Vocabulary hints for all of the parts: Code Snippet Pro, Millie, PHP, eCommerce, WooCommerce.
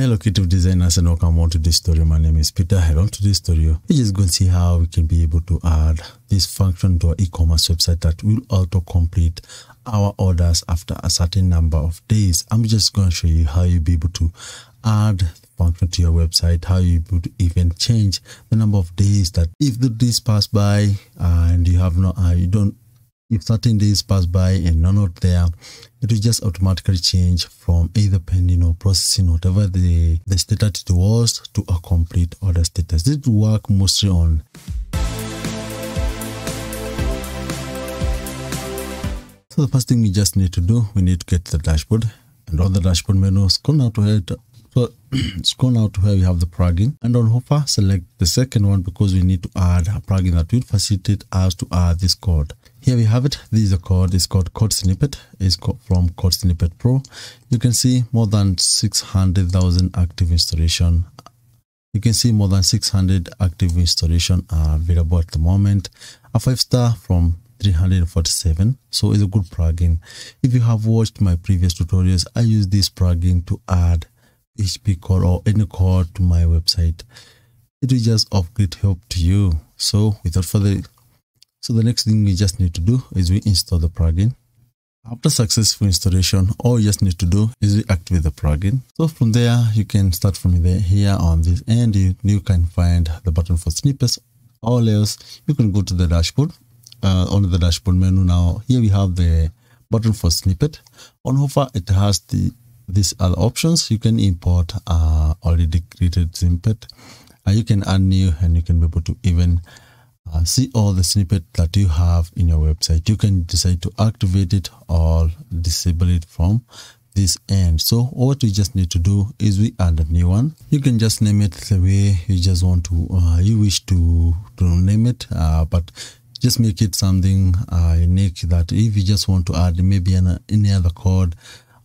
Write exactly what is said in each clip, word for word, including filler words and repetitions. Hello creative designers, and welcome on to this tutorial. My name is Peter. Head on to this tutorial. We're just going to see how we can be able to add this function to our e-commerce website that will auto complete our orders after a certain number of days. I'm just going to show you how you'll be able to add function to your website, how you would even change the number of days that if the days pass by and you have no uh, you don't if certain days pass by and none out there, it will just automatically change from either pending or processing, whatever the, the status it was, to a complete order status. This will work mostly on So the first thing we just need to do, we need to get to the dashboard, and on the dashboard menu, scroll now to where to, so scroll now to where we have the plugin, and on Hover, select the second one because we need to add a plugin that will facilitate us to add this code. Here we have it. This is a code. It's called Code Snippet. It's from Code Snippet Pro. You can see more than six hundred thousand active installation. You can see more than six hundred active installation are available at the moment. A five star from three hundred forty-seven. So it's a good plugin. If you have watched my previous tutorials, I use this plugin to add P H P code or any code to my website. It will just of great help to you. So without further So the next thing we just need to do is we install the plugin. After successful installation, all you just need to do is we activate the plugin. So from there, you can start from there. Here on this end, you, you can find the button for snippets. All else, you can go to the dashboard. Uh, on the dashboard menu now, here we have the button for snippet. On Hover, it has the these other options. You can import uh, already created snippet. Uh, you can add new, and you can be able to even Uh, see all the snippet that you have in your website. You can decide to activate it or disable it from this end. So what we just need to do is we add a new one. You can just name it the way you just want to, uh, you wish to, to name it, uh, but just make it something uh, unique, that if you just want to add maybe an, any other code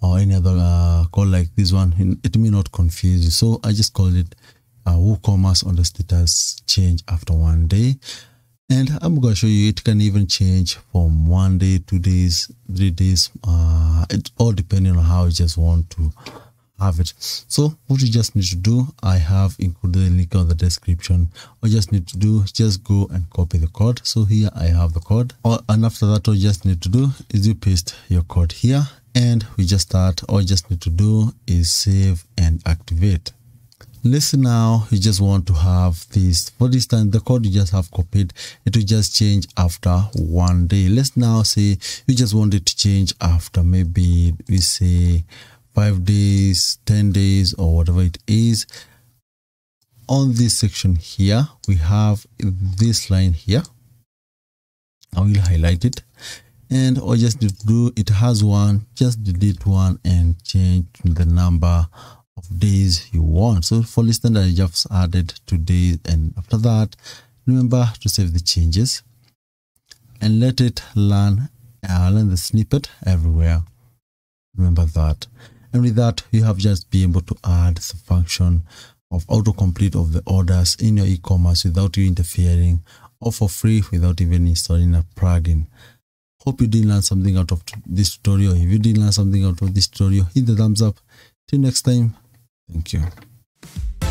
or any other uh, code like this one, it may not confuse you. So I just call it uh, WooCommerce on the status change after one day. And I'm going to show you it can even change from one day, two days, three days. Uh, it all depending on how you just want to have it. So what you just need to do, I have included a link on the description. All you just need to do is just go and copy the code. So here I have the code. All, and after that, all you just need to do is you paste your code here. And we just start. All you just need to do is save and activate. Listen now, you just want to have this. For this time, the code you just have copied, it will just change after one day. Let's now say you just want it to change after maybe we say five days, ten days, or whatever it is. On this section here, we have this line here. I will highlight it. And all you just need to do, it has one, just delete one and change the number of days you want. So for listener, I just added two days, and after that, remember to save the changes and let it learn uh, learn the snippet everywhere. Remember that. And with that, you have just been able to add the function of autocomplete of the orders in your e-commerce without you interfering, or for free without even installing a plugin. Hope you did learn something out of this tutorial. If you did learn something out of this tutorial, hit the thumbs up. Till next time. Thank you.